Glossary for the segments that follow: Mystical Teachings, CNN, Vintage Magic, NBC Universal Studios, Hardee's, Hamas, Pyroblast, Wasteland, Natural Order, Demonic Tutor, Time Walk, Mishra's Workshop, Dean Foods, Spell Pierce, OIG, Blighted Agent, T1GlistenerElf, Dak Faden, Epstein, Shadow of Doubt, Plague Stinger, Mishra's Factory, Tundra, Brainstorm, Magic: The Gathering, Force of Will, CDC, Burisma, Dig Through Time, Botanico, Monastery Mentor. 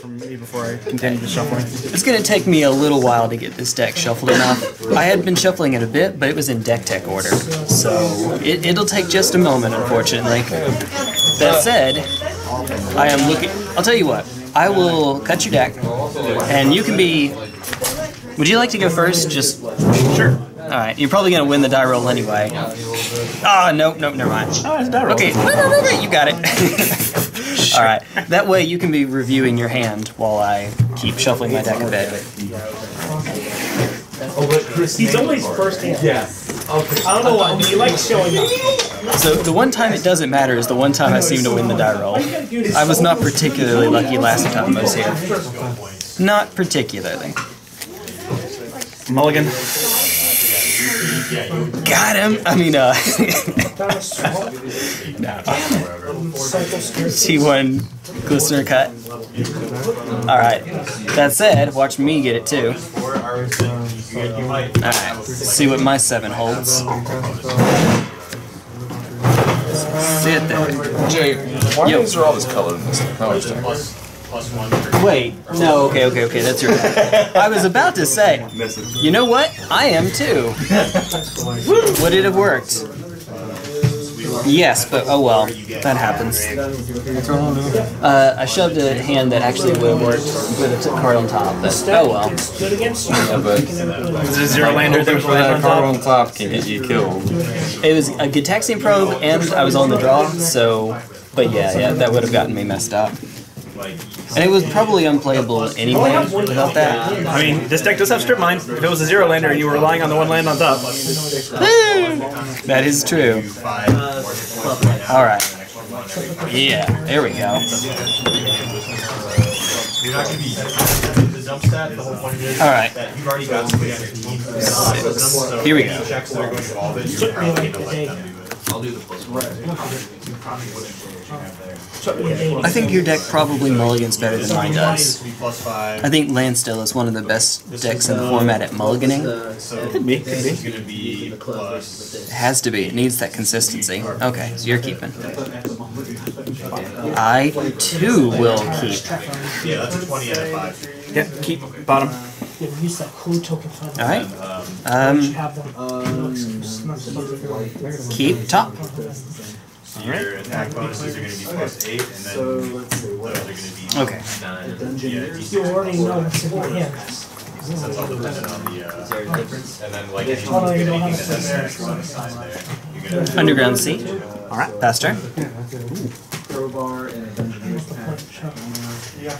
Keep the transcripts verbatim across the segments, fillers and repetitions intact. from me before I continue the shuffling. It's going to take me a little while to get this deck shuffled enough. I had been shuffling it a bit, but it was in deck tech order, so it, it'll take just a moment, unfortunately. That said, I am looking... I'll tell you what. I will cut your deck, and you can be... Would you like to go first? Just... Sure. Alright, you're probably going to win the die roll anyway. Ah, oh, nope, nope, never mind. Oh, it's die roll. Okay, you got it. Sure. Alright, that way you can be reviewing your hand while I keep shuffling my deck a bit. He's always first hand. Yeah. I don't know why, he likes showing up. So the one time it doesn't matter is the one time I seem to win the die roll. I was not particularly lucky last time I was here. Not particularly. Mulligan. Got him! I mean, uh... T one Glistener Cut. Alright. That said, watch me get it too. Alright. See what my seven holds. Sit there. Jay, why yep. is there all this color in this? Oh, wait, no, okay, okay, okay, that's your bad. I was about to say, you know what? I am too. Would it have worked? Yes, but oh well, that happens. Uh, I shoved a hand that actually would have worked with a card on top, but oh well. Yeah, but the zero lander that card on top, top can get you killed. It was a Gitaxian Probe, and I was on the draw, so... But yeah, yeah, that would have gotten me messed up. And it was probably unplayable anyway without that. I mean, this deck does have Strip Mine. If it was a zero lander and you were relying on the one land on top. That is true. Alright. Yeah, there we go. Alright. Here we go. I think your deck probably mulligans better than mine does. I think Landstill is one of the best decks in the format at mulliganing. Could be, could be. It has to be, it needs that consistency. Okay, so you're keeping. I too will keep. Yeah, that's a twenty out of five. Yeah, keep, bottom. Alright. Um, keep, top. So your right. attack bonuses are going to be plus eight, and then so, let's see, what those are going to be nine. Okay. You already know that's in your hand. That's all dependent on the uh, is there a difference? And then like if you get anything that's in there, it's on the side there. Underground Sea. All right, pass turn. Crowbar and a dungeoneer's patch. You got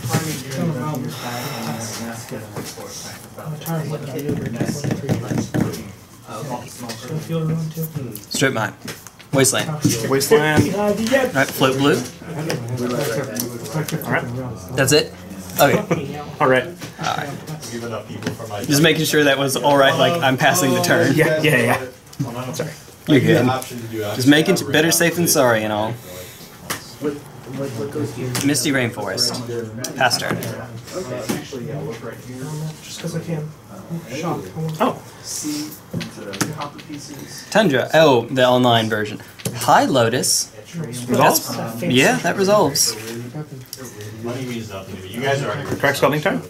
primary pack. Strip Mine. Wasteland. Wasteland. Alright, float blue. Alright. That's it? Okay. Alright. Alright. Just making sure that was alright, like I'm passing the turn. Yeah, yeah, yeah. Sorry. You're good. Just making better safe than sorry and all. Misty Rainforest. Pass turn. Just because I can. Oh. Tundra. Oh, the online version. High Lotus. Resolves? That's, yeah, that resolves. Crack Scalding turn?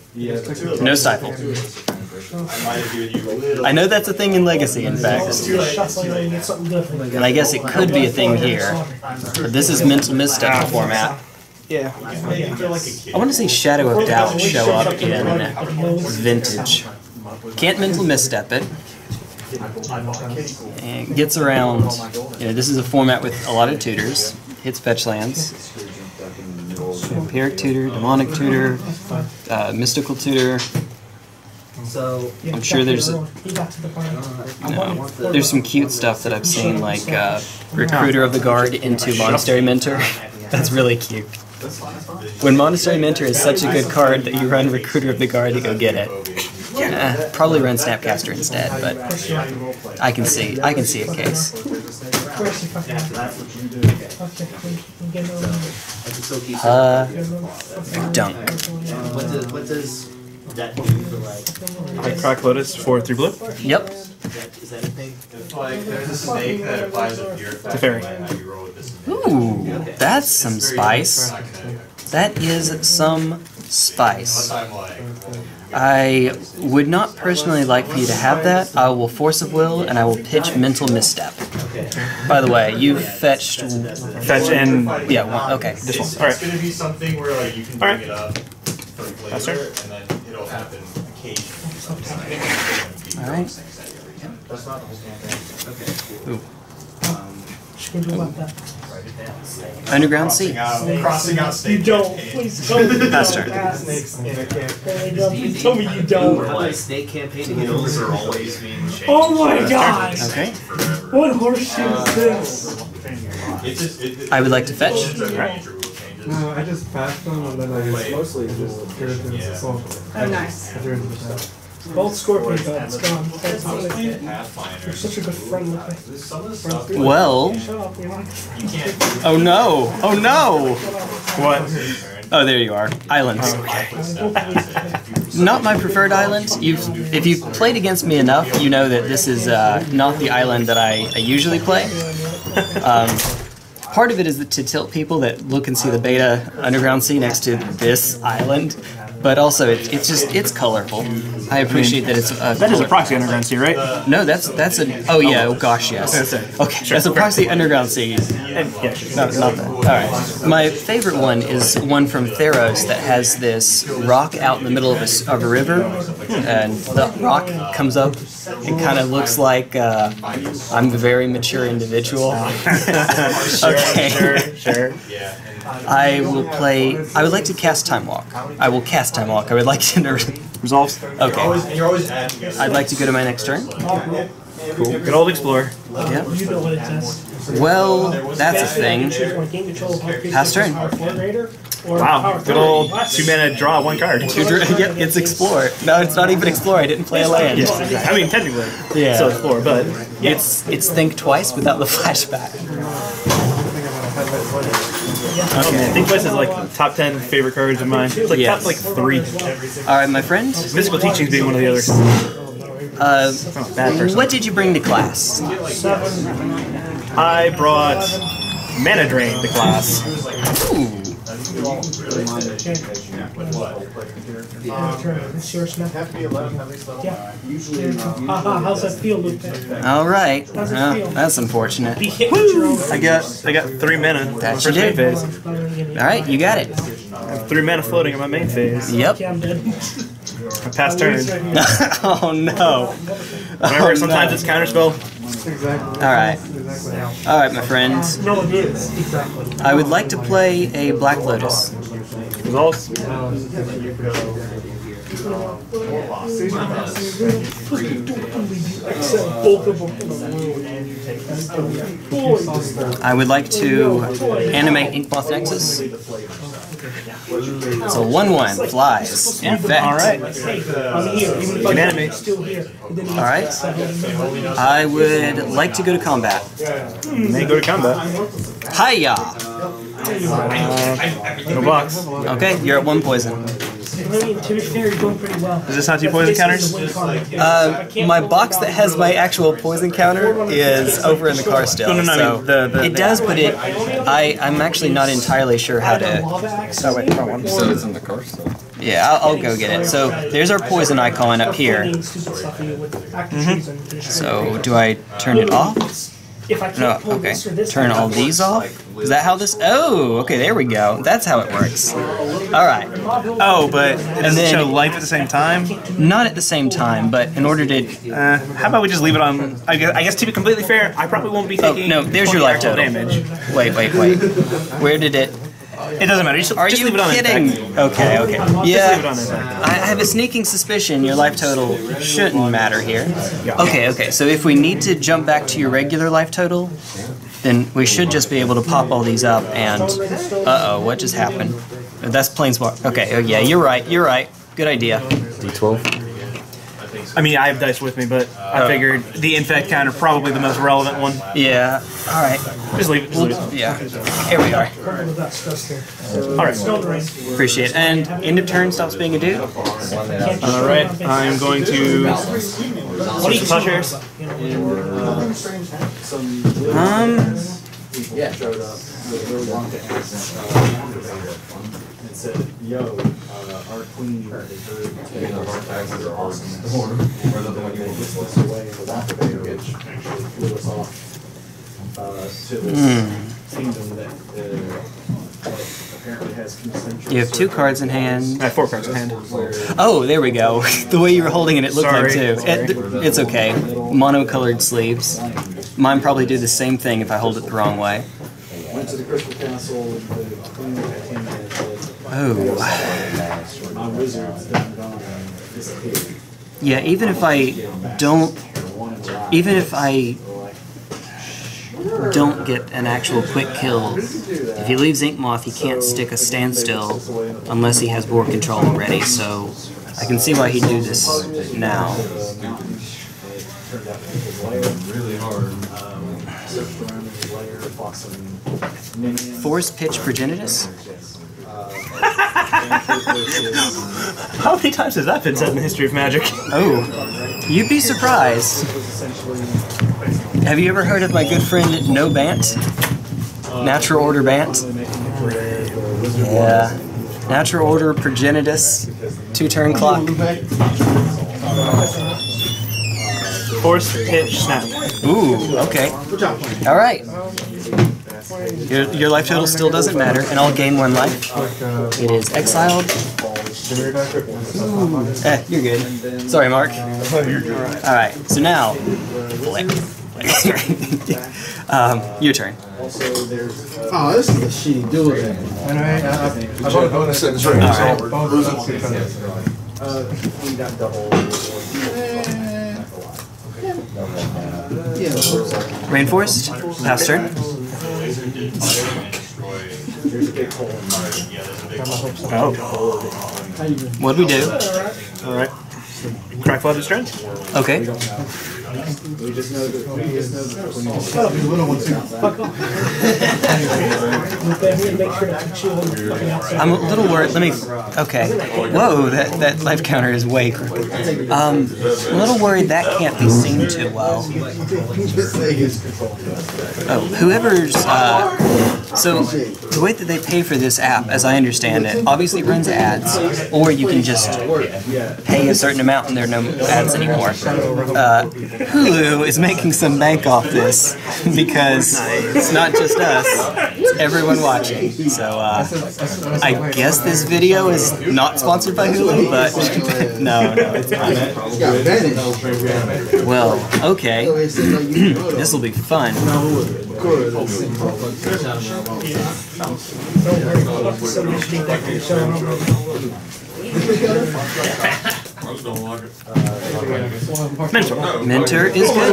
No Stifle. I know that's a thing in Legacy, in fact. And I guess it could be a thing here. But this is Mental Misstep format. Yeah. I want to see Shadow of Doubt show up in Vintage. Can't Mental Misstep it. And gets around, you know, this is a format with a lot of tutors. Hits fetch lands. Vampiric Tutor, Demonic Tutor, uh, Mystical Tutor. I'm sure there's a, you know, there's some cute stuff that I've seen, like uh, Recruiter of the Guard into Monastery Mentor. That's really cute. When Monastery Mentor is such a good card that you run Recruiter of the Guard to go get it. Yeah, uh, probably run Snapcaster instead, but I can see, I can see a case. Uh, dunk. What does that do for like? Crack Lotus for three blue. Yep. Is that a thing? Like there's a snake that applies a fear effect. Ooh, that's some spice. That is some spice. I would not personally like for you to have that. I will Force of Will, and I will pitch Mental Misstep. By the way, you fetched... Fetch and... Yeah, one. Okay, this one. All right. It's going to be something where like you can bring it up later, and then it'll happen occasionally sometimes. All right. That's not the whole thing. Okay. Ooh. Underground Sea. Crossing out snakes. You don't. Please tell me you don't. Please tell me you don't. Snake campaign. Those are always being changed. Oh my god! Okay. What horseshit is this? I would like to fetch. No, I just passed them and then I mostly just turned into the soul. Oh, nice. Both scorpions gone. You're such a good friend with me. Well. Oh no! Oh no! What? Oh, there you are. Islands. Not my preferred island. You've, if you've played against me enough, you know that this is uh, not the island that I, I usually play. Um, part of it is that to tilt people that look and see the beta Underground Sea next to this island. But also, it, it's just, it's colorful. I appreciate I mean, that it's a uh, That is a proxy Underground Sea, right? No, that's, that's a, oh yeah, oh gosh, yes. Okay, sure. That's a proxy Underground Sea. And, yeah, not, not that. All right. My favorite one is one from Theros that has this rock out in the middle of a, of a river, and the rock comes up and kind of looks like, uh, I'm a very mature individual. Okay. Sure, sure. I will play, I would like to cast Time Walk. I will cast Time Walk. I would like to resolve. Okay. I'd like to go to my next turn. Cool. Good old Explore. Yep. Well, that's a thing. Pass turn. Wow. Good old two mana draw one card. Two yep, it's Explore. No, it's not even Explore. I didn't play a land. Yeah. I mean, technically, yeah. So Explore, but yeah. it's it's Think Twice without the flashback. Okay. Think Twice is like top ten favorite cards of mine. It's like yes. top like three. All right, my friend. Mystical Teachings being one of the others. Uh, oh, bad person. What did you bring to class? I brought Mana Drain to class. Ooh. How's that feel, Luke? All right. Oh, that's unfortunate. I got I got three mana. That's your main phase. All right, you got it. I have three mana floating in my main phase. Yep. I passed turn. Oh no. Remember, sometimes it's counterspell. Exactly. All right. Exactly. All right, my friends. No, it is. Exactly. I would like to play a Black Lotus. Results. I would like to animate Inkmoth Nexus. It's a one one, flies. In fact. Alright. You can animate. Alright. I would like to go to combat. You may go to combat. Hiya! Uh, no blocks. Okay, you're at one poison. Is this not two poison counters? Uh, my box that has my actual poison counter is over in the car still. No, no, no, so the, the, it does, but it. I I'm actually not entirely sure how to. Oh wait, wrong one. So it's in the car still. Yeah, I'll, I'll go get it. So there's our poison icon up here. Mm-hmm. So do I turn it off? No, okay. Turn all these off? Is that how this... Oh, okay, there we go. That's how it works. All right. Oh, but does it show life at the same time? Not at the same time, but in order to... Uh, how about we just leave it on... I guess, I guess to be completely fair, I probably won't be taking... Oh, no, there's your life total. Damage. Wait, wait, wait. Where did it... It doesn't matter. Just, Are just you leave it on kidding? Impact. Okay, okay. Yeah, just leave it on I have a sneaking suspicion your life total shouldn't matter here. Okay, okay. So if we need to jump back to your regular life total, then we should just be able to pop all these up and... Uh-oh, what just happened? That's Planeswalk. Okay, oh yeah, you're right, you're right. Good idea. D twelve. I mean, I have dice with me, but I figured the infect counter probably the most relevant one. Yeah. All right. Just leave it. Just leave it. Yeah. Here we are. All right. Appreciate it. And end of turn stops being a dude. All right. I'm going to. What are Plowshares? Um. Yeah. Um, queen you already heard. Taking the hard taxes are awesome. Storm. Or the one you want to list away was activated, which actually flew us off uh, to this kingdom that uh, apparently has concentric. You have two cards in hand. I have four cards in hand. Oh, there we go. The way you were holding it, it looked Sorry. like two. It, it's okay. Mono-colored sleeves. Mine probably do the same thing if I hold it the wrong way. Went to the Crystal Castle, the queen that came in, oh. My wizard's done gone and disappeared. Yeah, even if I don't, even if I don't get an actual quick kill, if he leaves Inkmoth, he can't stick a standstill unless he has board control already, so I can see why he'd do this now. Really hard. Force pitch Progenitus? How many times has that been said in the history of Magic? Oh, you'd be surprised. Have you ever heard of my good friend No Bant? Natural Order Bant? Yeah. Natural Order Progenitus. Two turn clock. Force pitch snap. Ooh, okay. Alright. Your, your life total still doesn't matter, and I'll gain one life. It is exiled. Ooh. Eh, you're good. Sorry, Mark. Alright, so now, flip. um, your turn. Oh, this is a shitty duel game. I want a bonus sentence right now. Rainforest, half turn. Oh. What'd we do? Alright. Crack Flooded Strand? Okay. We just know that we just know that I'm a little worried. Let me. Okay. Whoa, that, that life counter is way crooked. Um, I'm a little worried that can't be seen too well. Oh, whoever's. Uh, so, the way that they pay for this app, as I understand it, obviously runs ads, or you can just pay a certain amount and there are no ads anymore. Uh, Hulu is making some bank off this because it's not just us, it's everyone watching. So uh, I guess this video is not sponsored by Hulu, but no, no, it's not. Well, okay, this will be fun. Mentor. Mentor is good.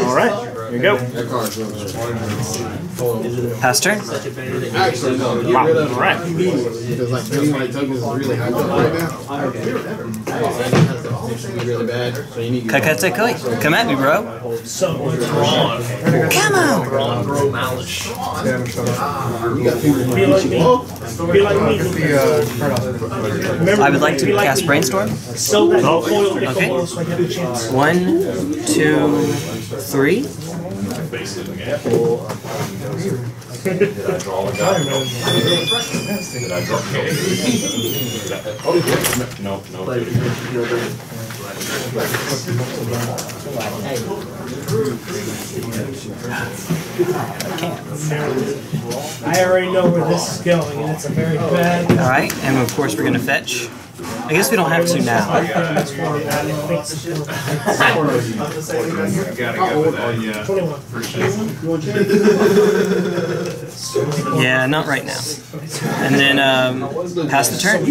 All right, here we go. Pass turn. Wow. All right. Kakete koi, come at me, bro. Come on. I would like to cast Brainstorm. So that oh, okay. One, two, three. I already know where this is going, and it's a very bad. All right, and of course we're gonna fetch. I guess we don't have to now. Yeah, not right now. And then um, pass the turn.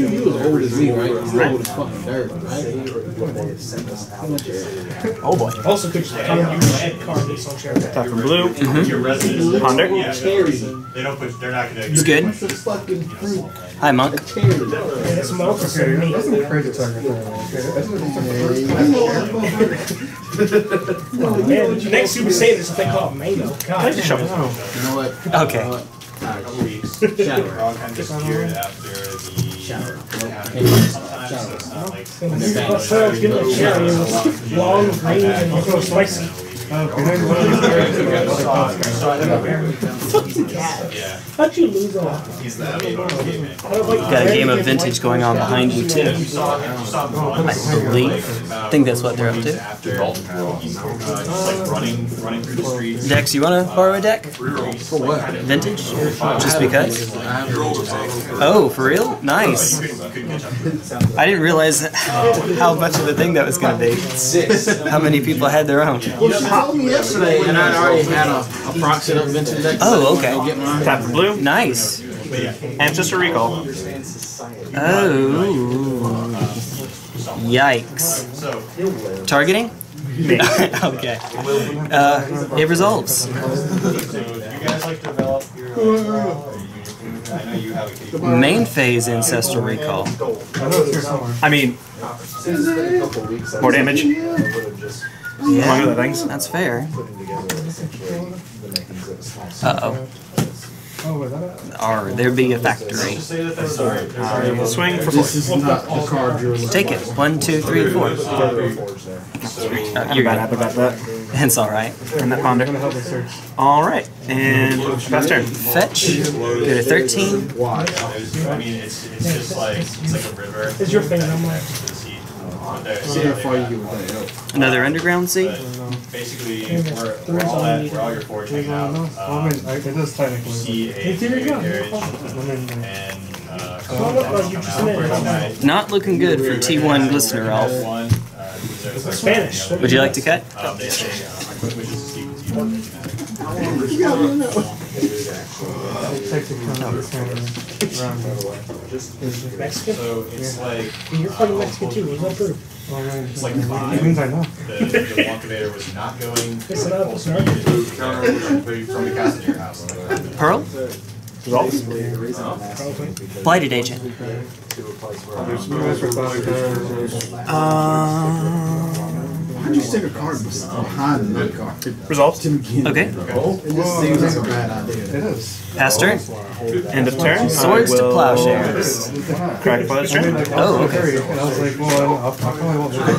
Right. Oh boy. Also, could you add cards on share? Attack from blue. Mm-hmm. Ponder. It's good. Hi, Monk. Next you would say this thing called Mano. God, you know what? Okay. I'm just geared after the shower. Long, green, and spicy. He's a cat. Yeah. How'd you lose all that? He's the game. Got a game of vintage going on behind you too. I believe. I think that's what they're up to. Dex, you want to borrow a deck? For what? Vintage? Just because? Oh, for real? Nice. I didn't realize how much of a thing that was going to be. How many people had their own? Well, she called me yesterday, and I'd already had a, a proxy of vintage deck. Oh, okay. Tap for blue. Nice. Ancestral Recall. Oh. Yikes. Targeting? Okay. Uh, it resolves. Main phase Ancestral Recall. I mean, more damage. Yeah, other things. That's fair. Uh-oh. Are there be a factory? Uh, swing for four. Take it. One, two, three, four. Uh, you're bad about that. It's all right. And that ponder. All right. And fast turn. Fetch. Go to thirteen. I mean, it's it's just like it's like a river. Is your thing another Underground Sea? Basically, we're, we're, all at, we're all your forge hanging out. Um, it does technically. See a marriage and uh, come out. Not looking good for T one Glistener Ralph. Spanish. Would you like to cut? Um, they say, uh, which is T one. Mexican? So it's yeah. like you're probably uh, Mexican too. What's that prove? It's like five. Means I know. The, the Wonkavator was not going. It's like full speed. From the cast of your house. Pearl. Blighted Agent. Um. Why'd you stick a card behind another card? Resolved. Okay. Oh, it just seems like a bad idea. It is. Pass turn. End of turn. Swords to Plowshares. Crack Flooded Strand. Oh, okay. And I was like, well, I'll probably won't do it.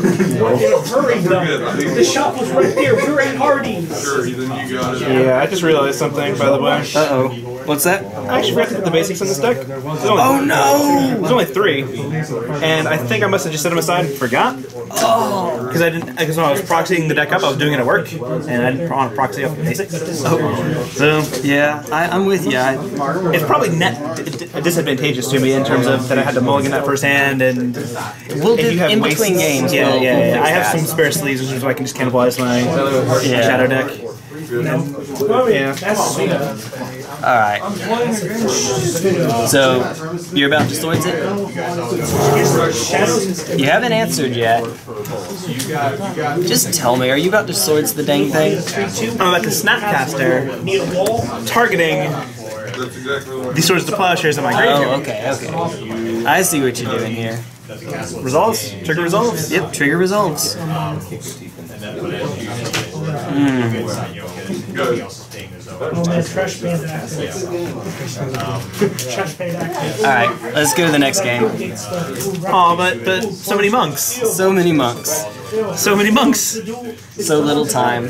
The shop was right there. We were at Hardee's. Sure, then you got it. Yeah, I just realized something, by the way. Uh-oh. What's that? I actually forgot to put the basics in this deck. There's only, oh no! There's only three, and I think I must have just set them aside and forgot. Oh! Because I didn't. Because when I was proxying the deck up, I was doing it at work, and I didn't want to proxy up the basics. Oh. So yeah, I, I'm with you. I, it's probably net disadvantageous to me in terms of that I had to mulligan that first hand, and we'll if you have in between games. Yeah, yeah. yeah, yeah. I have some spare sleeves, which is why I can just cannibalize my yeah. shadow deck. No. Yeah. Alright. So, you're about to swords it? You haven't answered yet. Just tell me, are you about to swords the dang thing? I'm about to Snapcaster, targeting the Swords to Plowshares in my grave. Oh, okay, okay. I see what you're doing here. Resolves? Trigger resolves? Yep, trigger resolves. Mm. Alright, let's go to the next game. Aw, oh, but, but so many monks. So many monks. So many monks. So little time.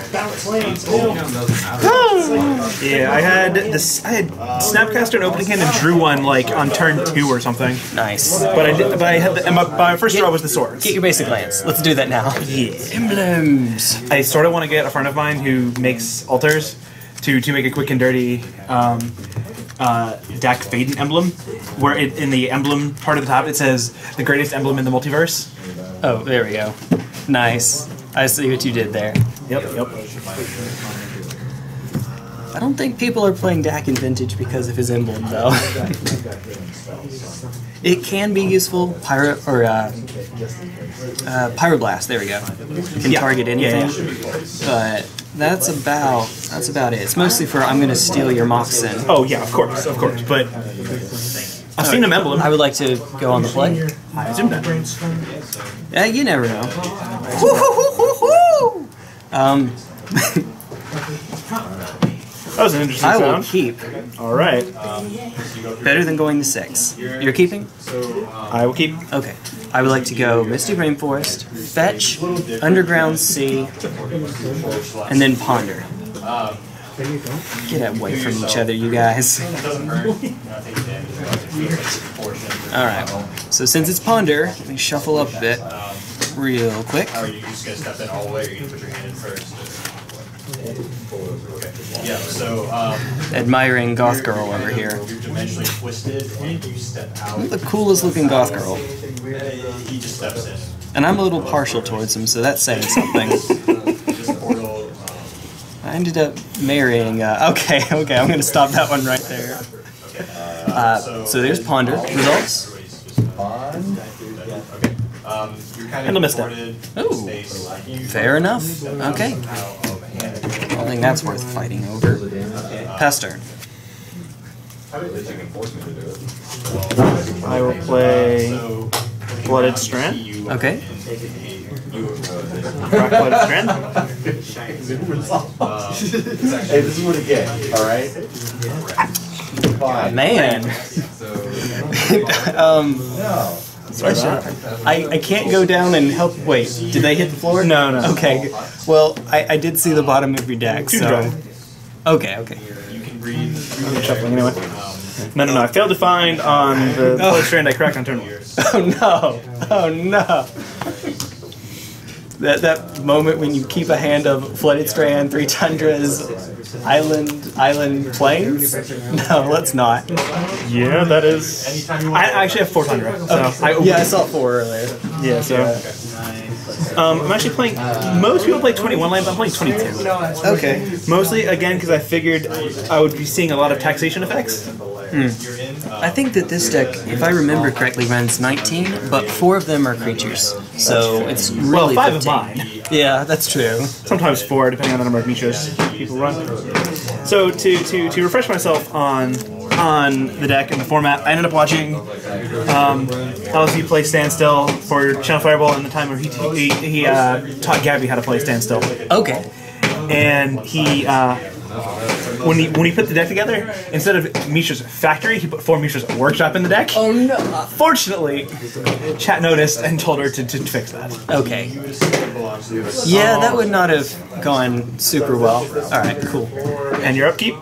Yeah, I had this. I had Snapcaster and opening hand and drew one like on turn two or something. Nice. But I did. But I had. The, and my, my first get, draw was the swords. Get your basic lands. Let's do that now. Yeah. Emblems. I sort of want to get a friend of mine who makes altars to to make a quick and dirty. Um, Uh, Dak Faden emblem, where it, in the emblem part of the top it says the greatest emblem in the multiverse. Oh, there we go. Nice. I see what you did there. Yep, yep. I don't think people are playing Dak in Vintage because of his emblem, though. It can be useful. Pyro or uh, uh, Pyroblast. There we go. It can yeah. target anything, yeah, yeah. but. That's about that's about it. It's mostly for I'm gonna steal your Moxen. Oh yeah, of course, of course. But I've seen an emblem. I would like to go on the play. I assume that. Yeah, you never know. Woo hoo hoo hoo hoo! Um That was an interesting I sound. I will keep. All right. Better than going to six. You're keeping? I will keep. Okay. I would like to go Misty Rainforest, Fetch, Underground Sea, and then Ponder. There you go. Get away from each other, you guys. Alright, so since it's Ponder, let me shuffle up a bit real quick. How are you just going to step in all the way, or are you going to put your hand in first? Yeah, so, um, admiring goth girl you're, you're over here. Dimensionally twisted, and you step out. I'm the coolest looking goth girl. He just steps in. And I'm a little partial towards him, so that's saying something. I ended up marrying. Uh, okay, okay, I'm gonna stop that one right there. Uh, so there's Ponder results. Um, you're kind of Mental Misstep. Ooh, fair enough. Okay. I don't think that's worth fighting over. Pass turn. I will play Flooded Strand. Okay. Black Lotus Strand. Hey, this is what it gets, alright? Oh, man. um. No. I, I can't go down and help. Wait, did they hit the floor? No, no. Okay. Well, I, I did see the bottom of your deck, so. Okay, okay. I'm shuffling anyway. No, no, no. I failed to find on the Flooded Strand I crack on turn one. Oh, no. Oh, no. That, that moment when you keep a hand of Flooded Strand, three Tundras, Island, Island Plains? No, let's not. Yeah, that is... I actually have four Tundra. So okay. I yeah, I saw four earlier. Yeah, so... Um, I'm actually playing... Most people play twenty-one lands, I'm playing twenty-two. Okay. Mostly, again, because I figured I would be seeing a lot of taxation effects. Hmm. I think that this deck, if I remember correctly, runs nineteen, but four of them are creatures. So it's really well, five of mine. Yeah, that's true. Sometimes four, depending on the number of Mishas people run. So to, to, to refresh myself on on the deck and the format, I ended up watching um, L S V play Standstill for Channel Fireball in the time where he, he, he uh, taught Gabby how to play Standstill. Okay. And he... Uh, When he when he put the deck together, instead of Mishra's Factory, he put four Mishra's Workshop in the deck. Oh no! Fortunately, Chat noticed and told her to, to fix that. Okay. Yeah, that would not have gone super well. All right, cool. And your upkeep?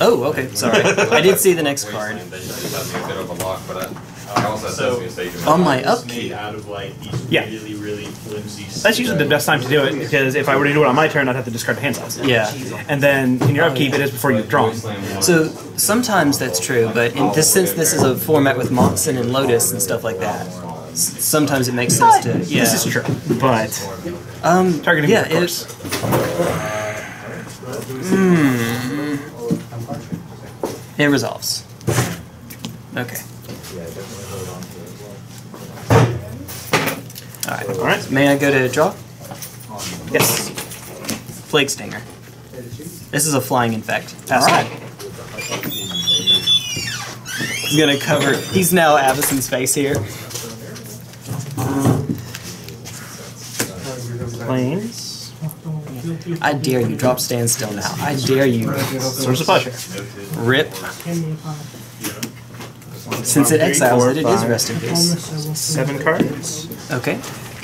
Oh, okay. Sorry, I did see the next card. So, on my upkeep. Yeah. That's usually the best time to do it, because if I were to do it on my turn, I'd have to discard a hand size. Yeah. And then in your upkeep, it is before you've drawn. So sometimes that's true, but in this, since this is a format with Moxen and Lotus and stuff like that, sometimes it makes sense to... Yeah. This is true, but... Um, targeting yeah, me, of course. Hmm. It resolves. Okay. Alright, alright. May I go to draw? Yes. Plague Stinger. This is a flying infect. Alright. He's gonna cover... He's now Avison's face here. Planes. I dare you. Drop Standstill now. I dare you. Source of Pleasure. Rip. Since it exiles it, it is Rest in Peace. Seven cards. Okay.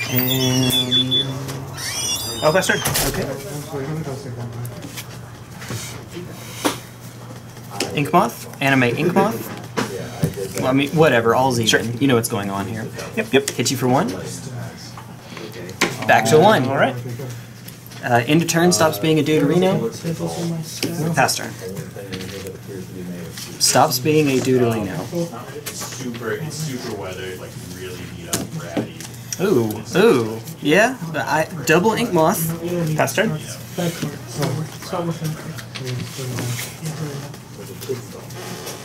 And... Oh, that's right. Okay. Inkmoth? Anime Inkmoth? Well, I mean, whatever. All's even. Sure. You know what's going on here. Yep, yep. Hit you for one. Back to one. All right. Uh, end of turn stops being a Deuterino. Pass turn. Stops being a Deuterino. Super, it's super weathered, like really beat up, ratty. Ooh, ooh, yeah. I, double Inkmoth. Pass turn.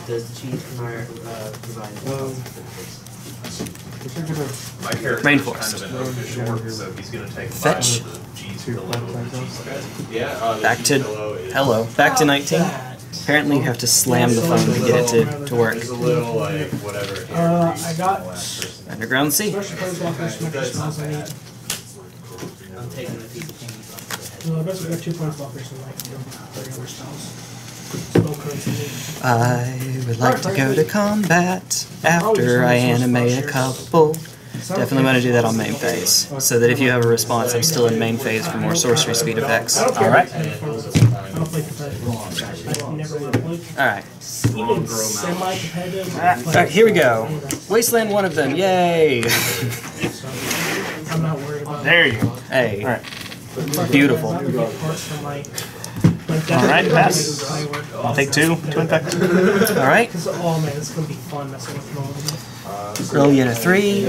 Does cheese mark divine? Rainforest. Fetch. Back to hello. Back to nineteen. Apparently you have to slam the phone to get it to, to work. Uh, I got Underground Sea. I would like to go to combat after I animate a couple. Definitely want to do that on main phase, so that if you have a response, I'm still in main phase for more sorcery speed effects. Alright. don't play competitive. I've never really played. Alright. Even semi-competitive. Alright, here we go. Wasteland, one of them. Yay! I'm not worried about it. There you go. Hey. Alright. Beautiful. Alright, pass. I'll take two. Two infect. Alright. Oh man, this is going to be fun messing with Grill unit three.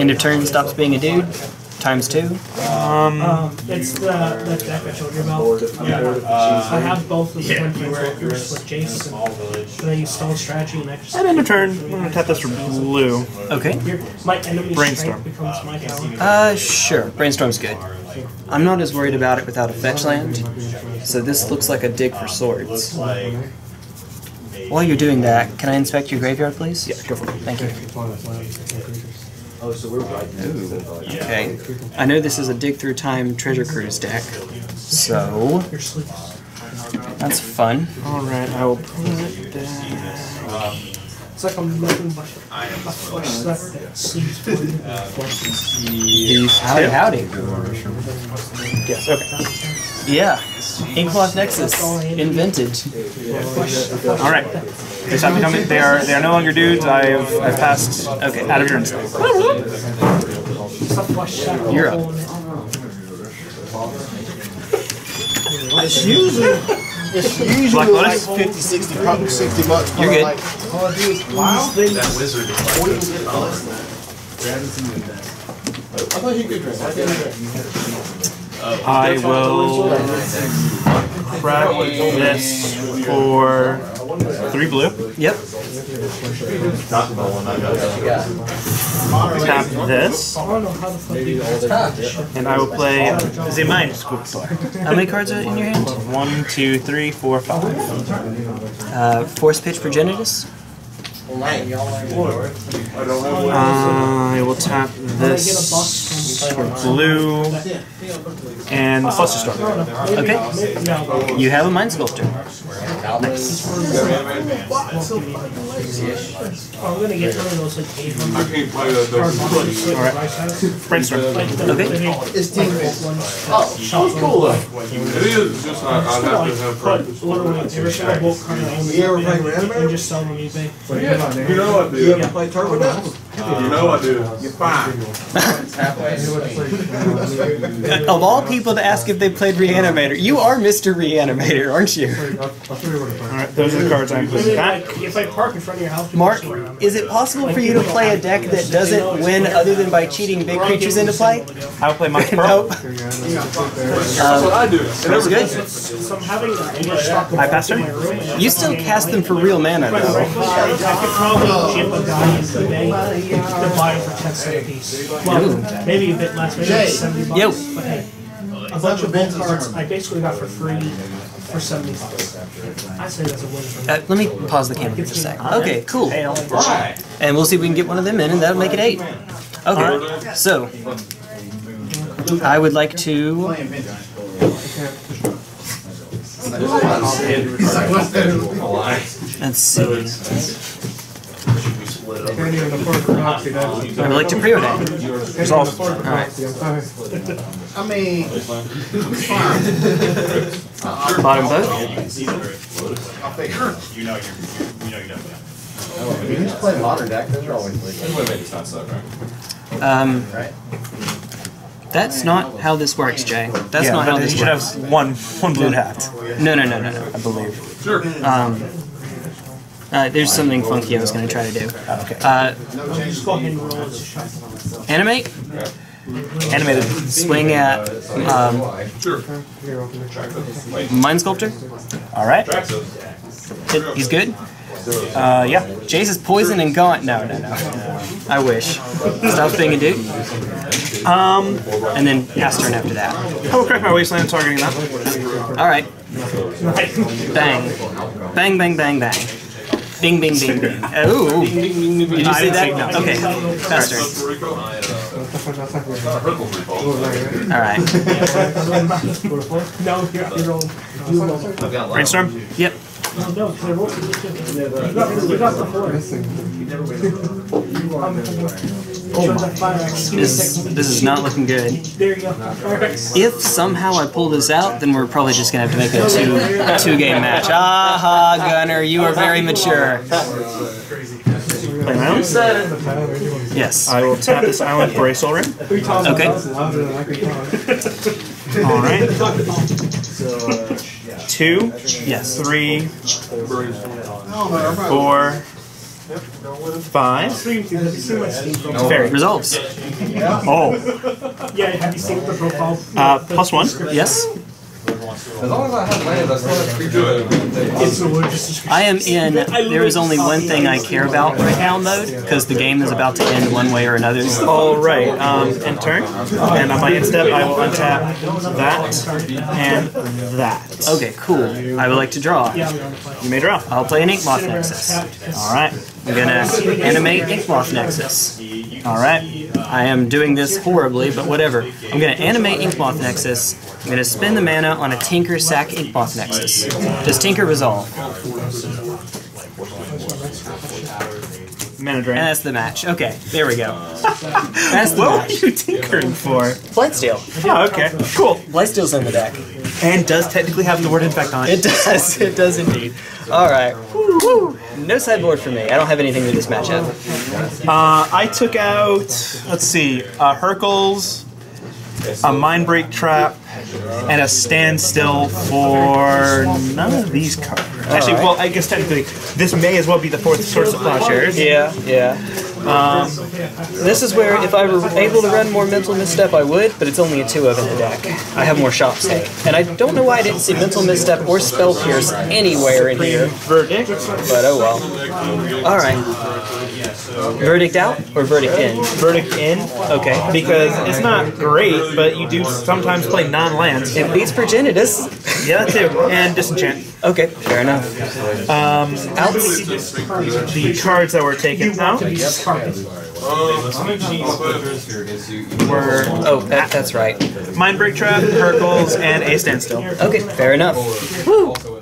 End of turn stops being a dude. Times two. Um, um, it's the, the deck I told you about. Yeah. Uh, I have both of the yeah. Twin Force with Jace. And then I use Stall Strategy and exercise. And end of turn, I'm going to tap this for blue. Okay. Your, my enemy's Brainstorm. Becomes my power. Uh, sure. Brainstorm's good. I'm not as worried about it without a fetch land, so this looks like a dig for swords. While you're doing that, can I inspect your graveyard, please? Yeah, go for it. Thank you. Oh, so we're Ooh. Okay. I know this is a dig through time treasure cruise deck, so that's fun. All right, I will put it down. It's like I'm looking for stuff that sleeps with Howdy, howdy. Yes. Okay. Yeah. Inkmoth Nexus invented. All right. They stop becoming. They are. They are no longer dudes. I've. I've passed. Okay. Out of your insight. You're up. It's usually. It's usually Black Lotus? Like fifty, sixty, probably sixty bucks. For You're good. Like, oh, dude, wow. That wizard is like. I thought you could drink. I didn't drink. I will crack this for three blue. Yep. Tap this. And I will play the Mind Sculptor. How many cards are in your hand? One, two, three, four, five. Uh, force pitch Progenitus. Uh, I will tap this for blue and the Flusterstorm. Okay. You have a Mind Sculptor. Nice. Alright. Brainstorm. Okay. Oh, You know what, dude? You ever play Turbo Dance? You know what, dude? You're fine. Of all people to ask if they played Reanimator, you are Mister Reanimator, aren't you? Alright, those are the cards I'm playing. If I park in front of your house, Mark, is it possible for you to play a deck that doesn't win other than by cheating big creatures into play? I would play my Probe. That's what I do. That's good. I passed her. You still cast them for real mana, though. Probably jump a guy into the bank to buy him for ten cents a piece. Well, maybe a bit less, maybe like seventy bucks. But hey, a bunch of bull cards I basically got for free for seventy bucks. I say that's a win for me. Uh, let me pause the camera for a sec. Okay, cool. And we'll see if we can get one of them in, and that'll make it eight. Okay, so I would like to. Let's see. I would like to preordain. There's all. Alright. I mean. Bottom boat. You know you're done with that. You just play modern deck, those are always legal. Um. That's not how this works, Jay. That's yeah, not how this works. You should have one, one blue hat. No, no, no, no, no. I believe. Sure. Um. Uh, there's something funky I was going to try to do. Oh, okay. Uh, animate? Animated. Swing at um, Mind Sculptor. Alright. Hit. He's good? Uh, yeah. Jace is poison and gaunt. No, no, no. I wish. Stop being a dude. Um, and then pass turn after that. Oh, crack my wasteland targeting that. Alright. Bang. Bang, bang, bang, bang. Bing, bing, bing, bing. Oh, did you see that? No. Okay, faster. All right. Brainstorm? Yep. Oh my. This, this is not looking good. There you go. If somehow I pull this out, then we're probably just going to have to make a two, two game match. Aha, Gunner, you are very mature. Play round? Yes. I will tap this island for a soul ring. Okay. All right. Two. Yes. Three. Four. Five. Fairy. Resolves. Oh. Yeah, have you seen the profile? Uh, plus one. Yes. As long as I have land, I still have free good. I am in, there is only one thing I care about right now mode, because the game is about to end one way or another. Alright, um, end turn. And on my end step, I will untap that and that. Okay, cool. I would like to draw. You may draw. I'll play an Inkmoth Nexus. Alright, I'm gonna animate Inkmoth Nexus. Alright, I am doing this horribly, but whatever. I'm gonna animate Inkmoth Nexus. I'm going to spend the mana on a Tinker sack Inkmoth Nexus. Does Tinker resolve? Mana Drain. And that's the match. Okay, there we go. That's the what match. What are you tinkering for? Blightsteel. Oh, okay. Cool. Blightsteel's in the deck. And does technically have the word infect on it. It does. It does indeed. All right. Woo. No sideboard for me. I don't have anything to this matchup. Uh, I took out, let's see, uh, Hercules, a Mindbreak Trap, and a Standstill for none of these cards. Actually, right. Well, I guess technically, this may as well be the fourth Swords to Plowshares. Yeah, yeah. Um, this is where, if I were able to run more Mental Misstep, I would, but it's only a two of in the deck. I have more shop state. And I don't know why I didn't see Mental Misstep or Spell Pierce anywhere in here. Verdict. But oh well. Alright. Verdict out or verdict in? Verdict in, okay. Because it's not great, but you do sometimes play non-lands. It beats Progenitus. Yeah, that's it. And disenchant. Okay, fair enough. Um, out the cards that were taken out. Were, oh, that, that's right. Mindbreak Trap, Hercules, and a Standstill. Okay, fair enough. Woo!